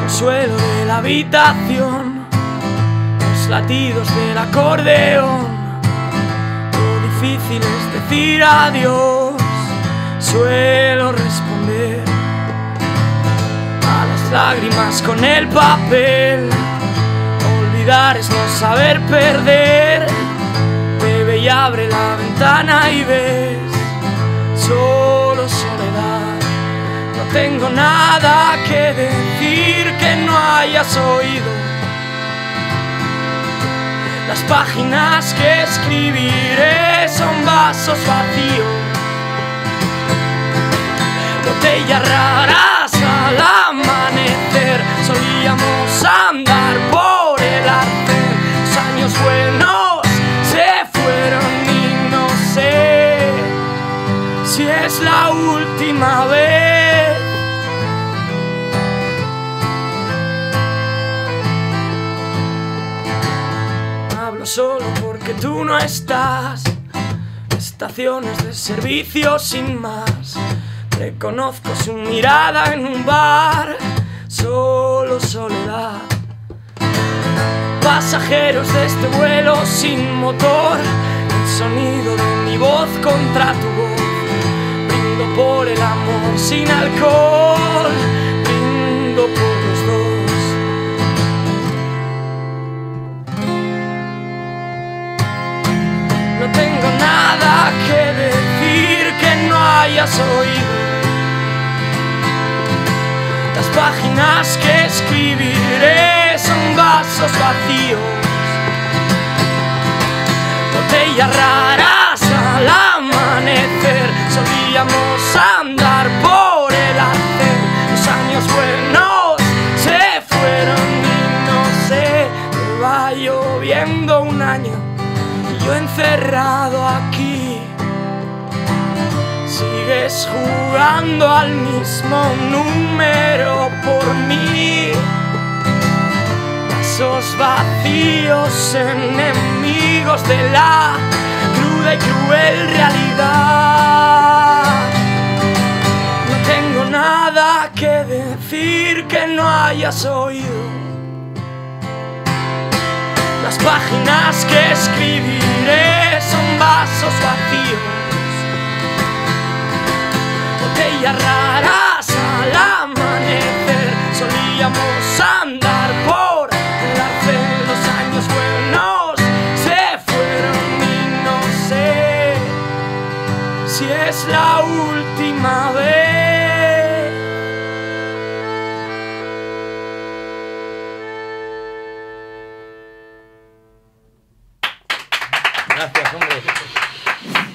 Consuelo de la habitación, los latidos del acordeón, lo difícil es decir adiós, suelo responder a las lágrimas con el papel, olvidar es no saber perder, bebe y abre la ventana y ves, solo soledad, no tengo nada que decir. Que no hayas oído las páginas que escribiré son vasos vacíos, botellas raras al amanecer, solíamos andar por el arte, los años buenos se fueron y no sé si es la última vez. Solo porque tú no estás, estaciones de servicio sin más, reconozco su mirada en un bar, solo soledad, pasajeros de este vuelo sin motor, el sonido de mi voz contra tu voz, brindo por el amor sin alcohol, brindo por los dos. No tengo nada que decir que no hayas oído las páginas que escribiré son vasos vacíos, botellas raras al amanecer, solíamos andar por el hacer, los años buenos se fueron y no sé, me va lloviendo un año. Yo encerrado aquí, sigues jugando al mismo número por mí, vasos vacíos, enemigos de la cruda y cruel realidad. No tengo nada que decir que no hayas oído las páginas que escribiré son vasos vacíos, botellas raras al amanecer, solíamos andar por el arte, los años buenos se fueron y no sé si es la última vez. Gracias, hombre.